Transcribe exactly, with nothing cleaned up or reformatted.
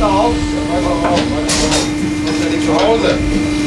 weiter auf. Ja, weiter auf, weiter auf. Du bist ja nicht zu Hause.